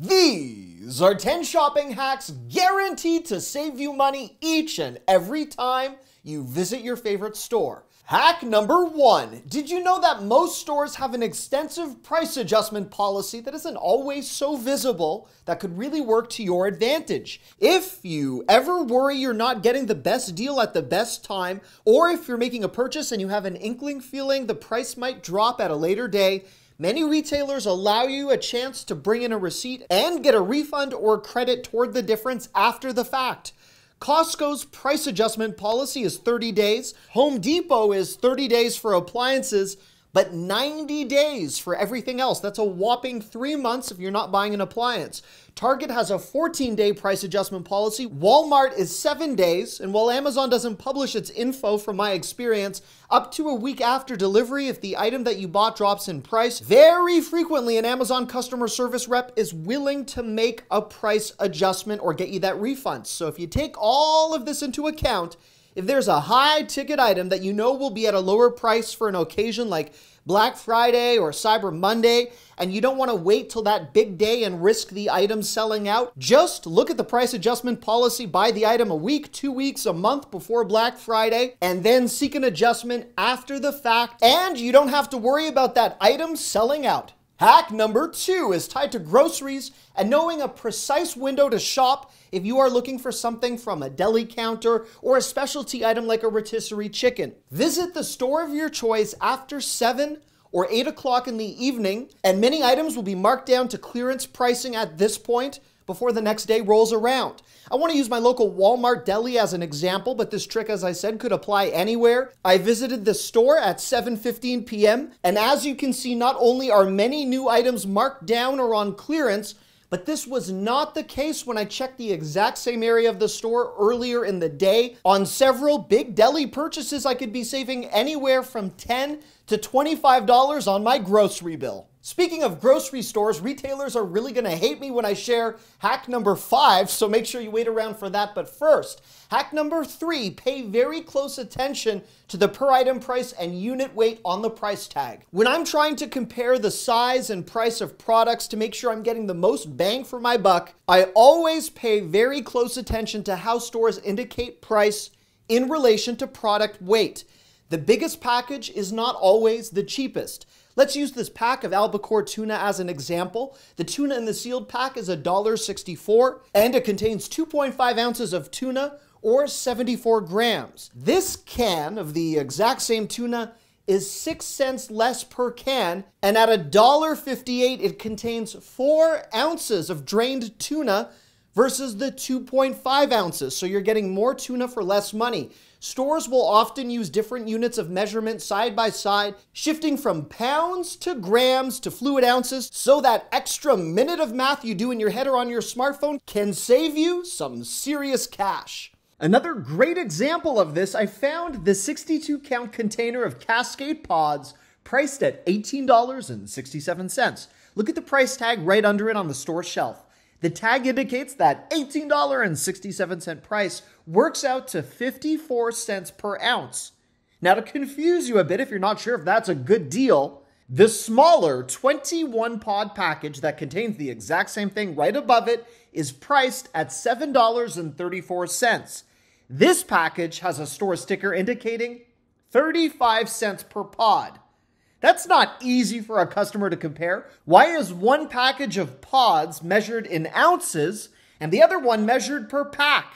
These are 10 shopping hacks guaranteed to save you money each and every time you visit your favorite store. Hack number one. Did you know that most stores have an extensive price adjustment policy that isn't always so visible that could really work to your advantage? If you ever worry you're not getting the best deal at the best time, or if you're making a purchase and you have an inkling feeling the price might drop at a later day, many retailers allow you a chance to bring in a receipt and get a refund or credit toward the difference after the fact. Costco's price adjustment policy is 30 days. Home Depot is 30 days for appliances, but 90 days for everything else. That's a whopping 3 months if you're not buying an appliance. Target has a 14-day price adjustment policy. Walmart is 7 days. And while Amazon doesn't publish its info, from my experience, up to a week after delivery if the item that you bought drops in price. Very frequently, an Amazon customer service rep is willing to make a price adjustment or get you that refund. So if you take all of this into account, if there's a high ticket item that you know will be at a lower price for an occasion like Black Friday or Cyber Monday, and you don't want to wait till that big day and risk the item selling out, just look at the price adjustment policy, buy the item a week, 2 weeks, a month before Black Friday, and then seek an adjustment after the fact, and you don't have to worry about that item selling out. Hack number two is tied to groceries and knowing a precise window to shop if you are looking for something from a deli counter or a specialty item like a rotisserie chicken. Visit the store of your choice after 7 or 8 o'clock in the evening, and many items will be marked down to clearance pricing at this point before the next day rolls around. I want to use my local Walmart deli as an example, but this trick, as I said, could apply anywhere. I visited the store at 7:15 p.m., and as you can see, not only are many new items marked down or on clearance, but this was not the case when I checked the exact same area of the store earlier in the day. On several big deli purchases, I could be saving anywhere from $10 to $25 on my grocery bill. Speaking of grocery stores, retailers are really gonna hate me when I share hack number 5, so make sure you wait around for that. But first, hack number 3, pay very close attention to the per item price and unit weight on the price tag. When I'm trying to compare the size and price of products to make sure I'm getting the most bang for my buck, I always pay very close attention to how stores indicate price in relation to product weight. The biggest package is not always the cheapest. Let's use this pack of albacore tuna as an example. The tuna in the sealed pack is $1.64, and it contains 2.5 ounces of tuna, or 74 grams. This can of the exact same tuna is 6 cents less per can, and at $1.58, it contains 4 ounces of drained tuna versus the 2.5 ounces. So you're getting more tuna for less money. Stores will often use different units of measurement side by side, shifting from pounds to grams to fluid ounces, so that extra minute of math you do in your head or on your smartphone can save you some serious cash. Another great example of this, I found the 62-count container of Cascade Pods priced at $18.67. Look at the price tag right under it on the store shelf. The tag indicates that $18.67 price works out to 54 cents per ounce. Now, to confuse you a bit, if you're not sure if that's a good deal, the smaller 21-pod package that contains the exact same thing right above it is priced at $7.34. This package has a store sticker indicating 35 cents per pod. That's not easy for a customer to compare. Why is one package of pods measured in ounces and the other one measured per pack?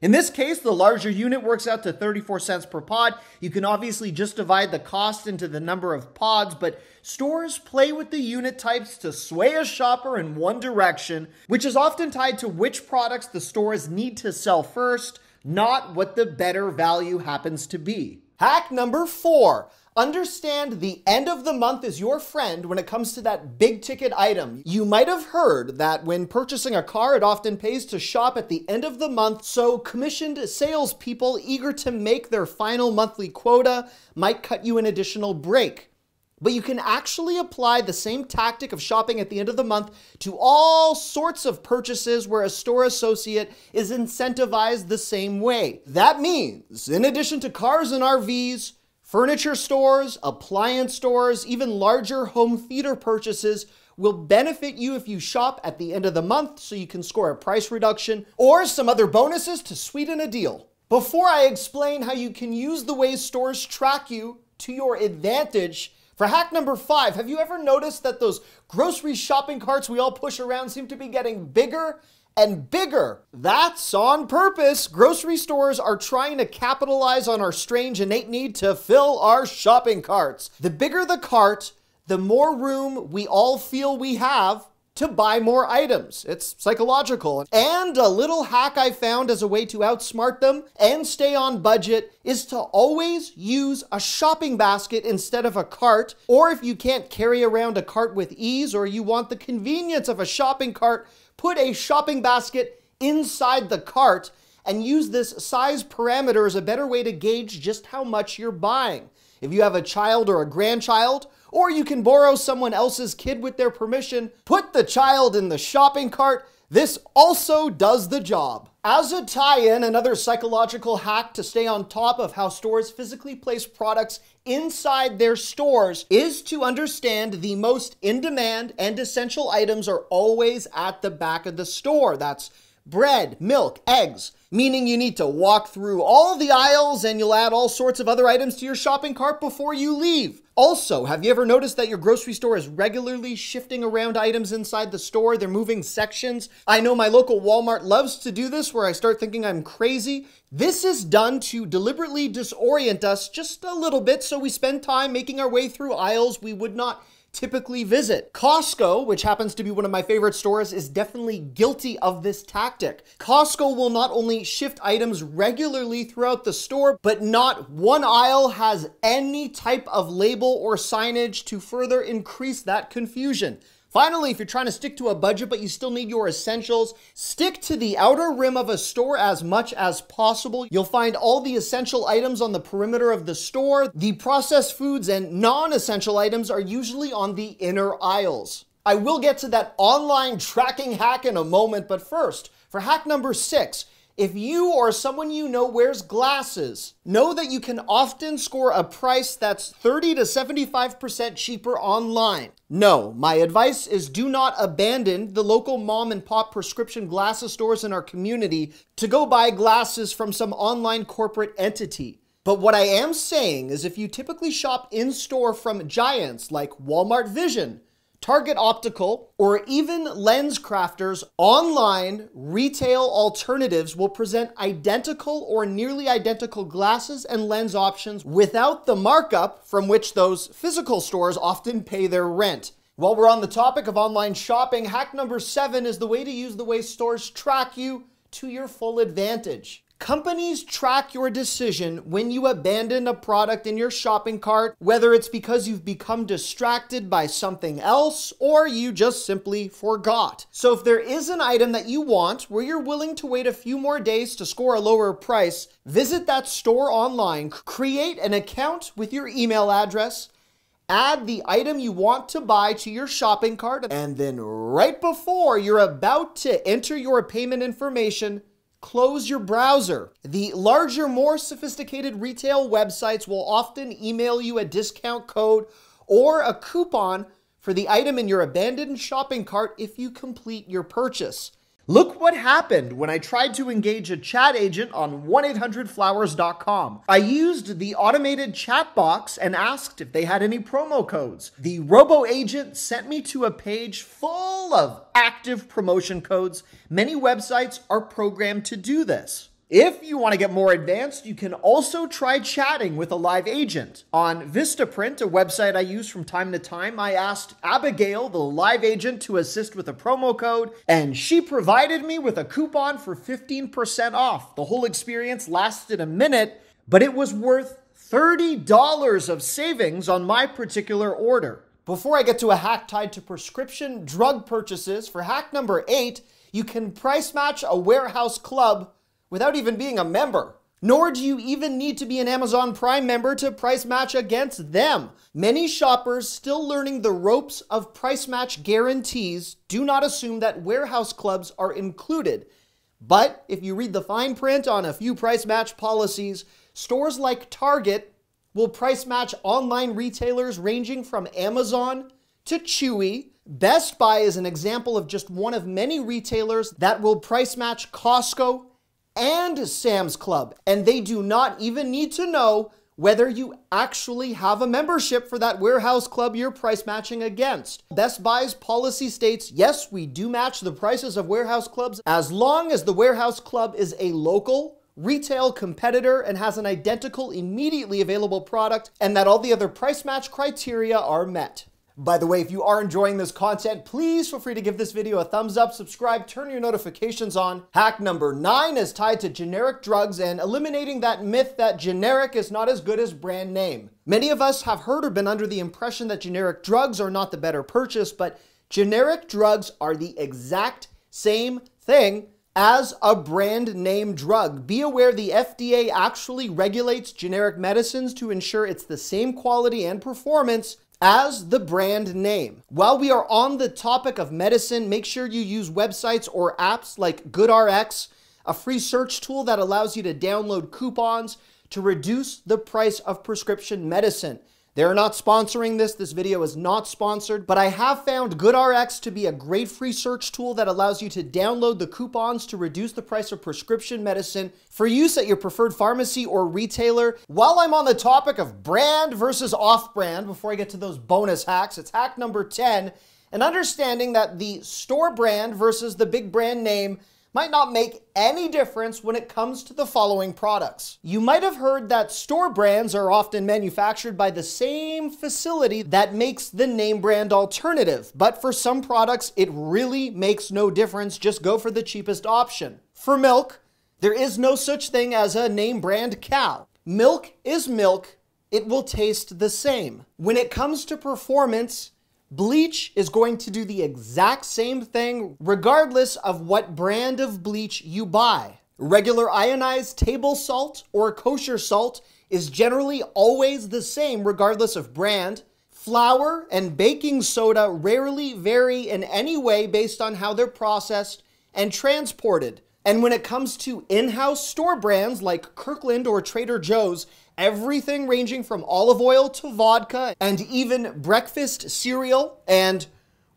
In this case, the larger unit works out to 34 cents per pod. You can obviously just divide the cost into the number of pods, but stores play with the unit types to sway a shopper in one direction, which is often tied to which products the stores need to sell first, not what the better value happens to be. Hack number 4. Understand the end of the month is your friend when it comes to that big ticket item. You might have heard that when purchasing a car, it often pays to shop at the end of the month, so commissioned salespeople eager to make their final monthly quota might cut you an additional break. But you can actually apply the same tactic of shopping at the end of the month to all sorts of purchases where a store associate is incentivized the same way. That means, in addition to cars and RVs, furniture stores, appliance stores, even larger home theater purchases will benefit you if you shop at the end of the month so you can score a price reduction or some other bonuses to sweeten a deal. Before I explain how you can use the ways stores track you to your advantage, for hack number 5, have you ever noticed that those grocery shopping carts we all push around seem to be getting bigger and bigger? That's on purpose. Grocery stores are trying to capitalize on our strange innate need to fill our shopping carts. The bigger the cart, the more room we all feel we have to buy more items. It's psychological. And a little hack I found as a way to outsmart them and stay on budget is to always use a shopping basket instead of a cart. Or if you can't carry around a cart with ease or you want the convenience of a shopping cart, put a shopping basket inside the cart and use this size parameter as a better way to gauge just how much you're buying. If you have a child or a grandchild, or you can borrow someone else's kid with their permission, put the child in the shopping cart. This also does the job. As a tie-in, another psychological hack to stay on top of how stores physically place products inside their stores is to understand the most in-demand and essential items are always at the back of the store. That's bread, milk, eggs, meaning you need to walk through all the aisles and you'll add all sorts of other items to your shopping cart before you leave. Also, have you ever noticed that your grocery store is regularly shifting around items inside the store? They're moving sections. I know my local Walmart loves to do this where I start thinking I'm crazy. This is done to deliberately disorient us just a little bit so we spend time making our way through aisles we would not typically visit. Costco, which happens to be one of my favorite stores, is definitely guilty of this tactic. Costco will not only shift items regularly throughout the store, but not one aisle has any type of label or signage to further increase that confusion. Finally, if you're trying to stick to a budget, but you still need your essentials, stick to the outer rim of a store as much as possible. You'll find all the essential items on the perimeter of the store. The processed foods and non-essential items are usually on the inner aisles. I will get to that online tracking hack in a moment, but first, for hack number 6, if you or someone you know wears glasses, know that you can often score a price that's 30 to 75% cheaper online. No, my advice is do not abandon the local mom and pop prescription glasses stores in our community to go buy glasses from some online corporate entity. But what I am saying is if you typically shop in store from giants like Walmart Vision, Target Optical, or even LensCrafters, online retail alternatives will present identical or nearly identical glasses and lens options without the markup from which those physical stores often pay their rent. While we're on the topic of online shopping, hack number 7 is the way to use the way stores track you to your full advantage. Companies track your decision when you abandon a product in your shopping cart, whether it's because you've become distracted by something else or you just simply forgot. So if there is an item that you want where you're willing to wait a few more days to score a lower price, visit that store online, create an account with your email address, add the item you want to buy to your shopping cart, and then right before you're about to enter your payment information, close your browser. The larger, more sophisticated retail websites will often email you a discount code or a coupon for the item in your abandoned shopping cart if you complete your purchase. Look what happened when I tried to engage a chat agent on 1-800-Flowers.com. I used the automated chat box and asked if they had any promo codes. The robo-agent sent me to a page full of active promotion codes. Many websites are programmed to do this. If you want to get more advanced, you can also try chatting with a live agent. On Vistaprint, a website I use from time to time, I asked Abigail, the live agent, to assist with a promo code, and she provided me with a coupon for 15% off. The whole experience lasted a minute, but it was worth $30 of savings on my particular order. Before I get to a hack tied to prescription drug purchases, for hack number 8, you can price match a warehouse club without even being a member. Nor do you even need to be an Amazon Prime member to price match against them. Many shoppers still learning the ropes of price match guarantees do not assume that warehouse clubs are included. But if you read the fine print on a few price match policies, stores like Target will price match online retailers ranging from Amazon to Chewy Best Buy is an example of just one of many retailers that will price match Costco and Sam's Club, and they do not even need to know whether you actually have a membership for that warehouse club you're price matching against. Best Buy's policy states, yes, we do match the prices of warehouse clubs as long as the warehouse club is a local retail competitor and has an identical immediately available product, and that all the other price match criteria are met. By the way, if you are enjoying this content, please feel free to give this video a thumbs up, subscribe, turn your notifications on. Hack number 9 is tied to generic drugs and eliminating that myth that generic is not as good as brand name. Many of us have heard or been under the impression that generic drugs are not the better purchase, but generic drugs are the exact same thing as a brand name drug. Be aware the FDA actually regulates generic medicines to ensure it's the same quality and performance as the brand name. While we are on the topic of medicine, make sure you use websites or apps like GoodRx, a free search tool that allows you to download coupons to reduce the price of prescription medicine. They're not sponsoring this. This video is not sponsored, but I have found GoodRx to be a great free search tool that allows you to download the coupons to reduce the price of prescription medicine for use at your preferred pharmacy or retailer. While I'm on the topic of brand versus off-brand, before I get to those bonus hacks, it's hack number 10, and understanding that the store brand versus the big brand name might not make any difference when it comes to the following products. You might have heard that store brands are often manufactured by the same facility that makes the name brand alternative, but for some products, it really makes no difference. Just go for the cheapest option. For milk, there is no such thing as a name brand cow. Milk is milk. It will taste the same. When it comes to performance, bleach is going to do the exact same thing regardless of what brand of bleach you buy. Regular ionized table salt or kosher salt is generally always the same regardless of brand. Flour and baking soda rarely vary in any way based on how they're processed and transported. And when it comes to in-house store brands like Kirkland or Trader Joe's, everything ranging from olive oil to vodka and even breakfast cereal and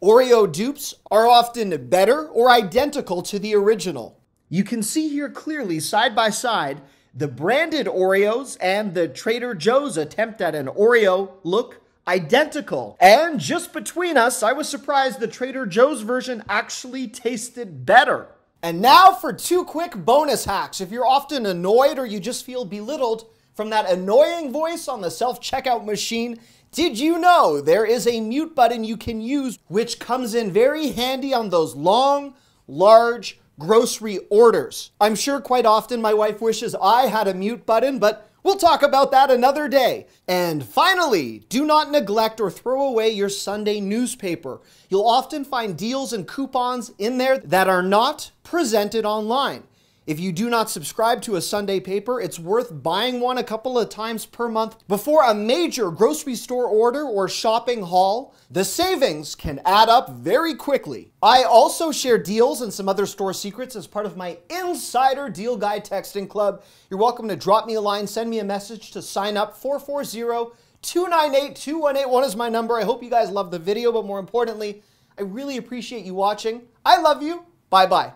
Oreo dupes are often better or identical to the original. You can see here clearly side by side the branded Oreos and the Trader Joe's attempt at an Oreo look identical. And just between us, I was surprised the Trader Joe's version actually tasted better. And now for 2 quick bonus hacks. If you're often annoyed or you just feel belittled from that annoying voice on the self-checkout machine, did you know there is a mute button you can use which comes in very handy on those long, large grocery orders? I'm sure quite often my wife wishes I had a mute button, but we'll talk about that another day. And finally, do not neglect or throw away your Sunday newspaper. You'll often find deals and coupons in there that are not presented online. If you do not subscribe to a Sunday paper, it's worth buying one a couple of times per month before a major grocery store order or shopping haul. The savings can add up very quickly. I also share deals and some other store secrets as part of my Insider Deal Guy texting club. You're welcome to drop me a line, send me a message to sign up. 440-298-2181 is my number. I hope you guys love the video, but more importantly, I really appreciate you watching. I love you. Bye-bye.